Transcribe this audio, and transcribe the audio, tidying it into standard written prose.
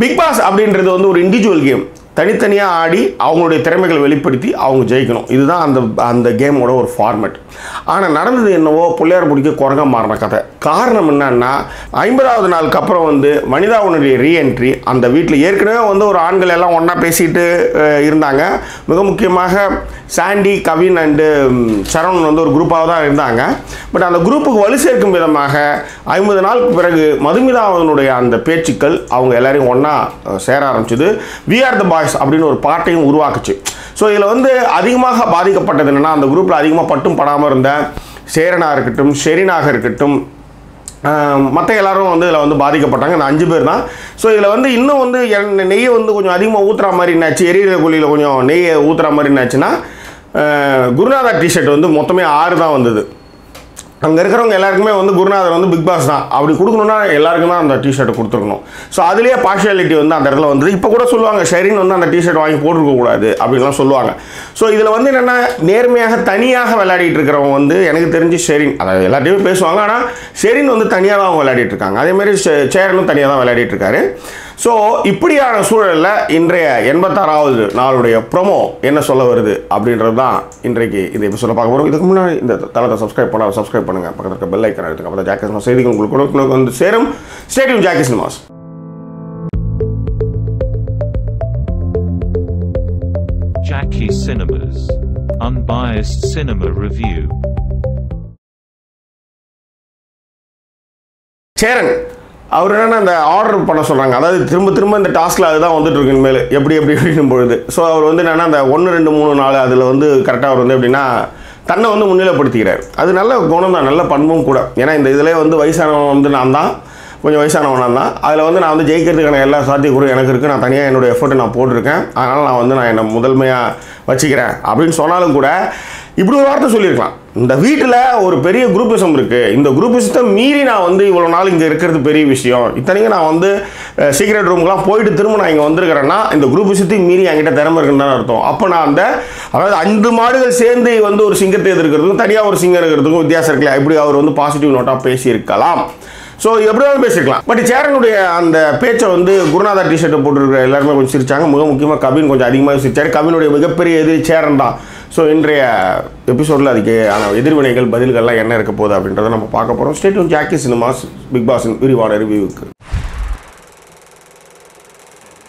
Bigg Boss அப்படின்றது வந்து ஒரு இன்டிவிஜுவல் கேம் தனித்தனியா ஆடி அவங்களுடைய திறமைகளை வெளிப்படுத்தி அவங்க ஜெயிக்கணும் இதுதான் அந்த கேமோட ஒரு ஃபார்மட் ஆனா நடந்தது என்னவோ புள்ளையார் புடிக்க குரங்க மாறன கதை காரணம் என்னன்னா 50வது நாளுக்கு அப்புறம் வந்து வனிதாவுடைய ரீஎன்ட்ரி அந்த வீட்ல ஏற்கனவே வந்து ஒரு ஆண்கள் எல்லாம் ஒண்ணா பேசிட்டு இருந்தாங்க மிக முக்கியமாக சாண்டி கவின் அண்ட் ஷெரின் வந்து ஒரு குரூப்பா தான் இருந்தாங்க பட் அந்த குரூப்புக்கு வலு சேர்க்கும் விதமாக 50 நாளுக்கு பிறகு மதுமிதாவுடைய அந்த பேச்சுக்கள் அவங்க எல்லாரும் ஒண்ணா சேர ஆரம்பிச்சது we are the அப்படின ஒரு பார்ட்டியும் உருவாக்குச்சு சோ இதுல வந்து அதிகமாக பாதிக்கப்பட்டது என்னன்னா அந்த குரூப்ல அதிகமா பட்டும் படாம இருந்த சேரனா இருக்கட்டும் ஷெரினாக இருக்கட்டும் மத்த எல்லாரும் வந்து இதல வந்து பாதிக்கப்பட்டாங்க அந்த 5 பேர் தான் சோ இதுல வந்து இன்னும் வந்து நெய் வந்து கொஞ்சம் அதிகமா ஊத்துற மாதிரி என்னாச்சு எரியற குளியில கொஞ்சம் நெய் ஊத்துற மாதிரி என்னாச்சுனா குருநாதா டி-ஷர்ட் வந்து மொத்தமே 6 தான் வந்தது அங்க இருக்குறவங்க எல்லாருக்குமே வந்து குருநாதர் வந்து பிக் பாஸ் தான் அப்படி கொடுக்கணும்னா எல்லாருக்கும் தான் அந்த டி-ஷர்ட் கொடுத்துறணும் சோ அதுலயே பார்ஷியாலிட்டி வந்து அந்த இடத்துல வந்து இப்ப கூட சொல்வாங்க ஷெரின் வந்து அந்த டி-ஷர்ட் வாங்கி போட்டுக்க கூடாது அப்படிலாம் சொல்வாங்க சோ இதுல வந்து என்னன்னா நேர்மையாக தனியாக விளையாடிட்டு இருக்கறவங்க வந்து எனக்கு தெரிஞ்சு ஷெரின் அதாவது எல்லாரும் பேசுவாங்க ஆனா ஷெரின் வந்து தனியா தான் விளையாடிட்டு இருக்காங்க அதே மாதிரி சேரனும் தனியா தான் விளையாடிட்டு இருக்காரு சோ இப்படியான சூழல்ல இன்றைய 86வது நாளுடைய ப்ரோமோ என்ன சொல்ல வருது அப்படின்றது தான் இன்றைக்கு இந்த எபிசோட பார்க்க போறோம் இதுக்கு முன்னாடி இந்த தளத்தை சப்ஸ்கிரைப் பண்ணா சப்ஸ்கிரைப் பண்ணுங்க பக்கத்துல இருக்க பெல் ஐகானை அழுத்துங்க அப்பதான் ஜாக்கி சினிமாஸ் செய்திகள் உங்களுக்கு வந்து சேரும் stay tune Jackie cinemas Jackie cinemas unbiased cinema review Cheran அவர் என்ன அந்த ஆர்டர் பண்ண சொல்றாங்க அதாவது திரும்ப இந்த டாஸ்க்ல அதுதான் வந்துட்டு இருக்குன்னு மேல எப்படி அப்படினும் பொழுது சோ அவர் வந்து என்னன்னா அந்த 1 2 3 4 அதுல வந்து கரெக்ட்டா வந்து அப்படினா தன்னை வந்து முன்னிலைப்படுத்திக்கிறார் அது நல்ல குணம் தான் நல்ல பண்பும் கூட ஏனா இந்த இதுலயே வந்து வயசானவன் வந்து நான் தான் கொஞ்சம் வயசானவனா தான் அதுல வந்து நான் வந்து ஜெயிக்கிறதுக்கான எல்லா சாத்தியக்கூறும் எனக்கு இருக்கு நான் தனியா என்னோட எஃபோர்ட் நான் போட்டுருக்கேன் அதனால நான் வந்து நான் என்ன முதல்மையா வச்சிக்கிறேன் அப்படினு சொன்னாலும் கூட இப்படி ஒரு வார்த்தை சொல்லிருக்கலாம் இந்த வீட்ல ஒரு பெரிய குரூப்பிசம் இருக்கு இந்த குரூப்பிசத்தை மீறி நான் வந்து இவ்வளவு நாள் இங்க இருக்குது பெரிய விஷயம் இத்தனைக்கு நான் வந்து சீக்ரெட் ரூம்க்குலாம் போய்ட்டு திரும்ப நான் இங்க வந்திருக்கறேன்னா இந்த குரூப்பிசத்தை மீறி என்கிட்ட தரம இருக்குன்னு தான் அர்த்தம் அப்ப நான் அந்த அதாவது 5 மாடுகள் சேர்ந்து வந்து ஒரு சிங்கத்தை எதிர்க்கிறதுக்கு தனியா ஒரு சிங்கம் இருக்குதுக்கு வித்தியாசம் இருக்குல இப்படி அவர் வந்து பாசிட்டிவ் நோட்டா பேசி இருக்கலாம் சோ எப்படியும் பேசிக்கலாம் பட் சேரனுடைய அந்த பேச்சை வந்து குருநாதா டி-ஷர்ட் போட்டுருக்கிற எல்லாரும் கொஞ்சம் சிரிச்சாங்க மிக முக்கியமா கவின் கொஞ்சம் அதிகமா சிரிச்சாரு கவினுடைய மிகப்பெரிய எதிரி சேரன் தான் சோ இன்றைய எபிசோட்ல அதுக்கு எதிர்வினைகள் பதில்கள் எல்லாம் என்ன இருக்க போகுது அப்படின்றதை நம்ம பார்க்க போறோம் stay tune Jackie cinemas Bigg Boss விரிவான ரிவ்யூக்கு